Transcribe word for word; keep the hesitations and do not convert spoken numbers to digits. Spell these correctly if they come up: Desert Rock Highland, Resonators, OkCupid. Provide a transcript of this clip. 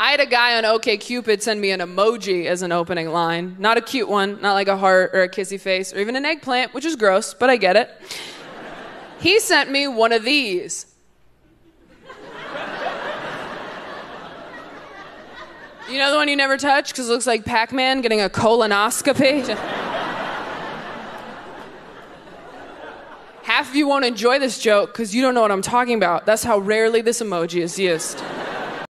I had a guy on OkCupid send me an emoji as an opening line. Not a cute one, not like a heart or a kissy face or even an eggplant, which is gross, but I get it. He sent me one of these. You know the one you never touch because it looks like Pac-Man getting a colonoscopy? Half of you won't enjoy this joke because you don't know what I'm talking about. That's how rarely this emoji is used.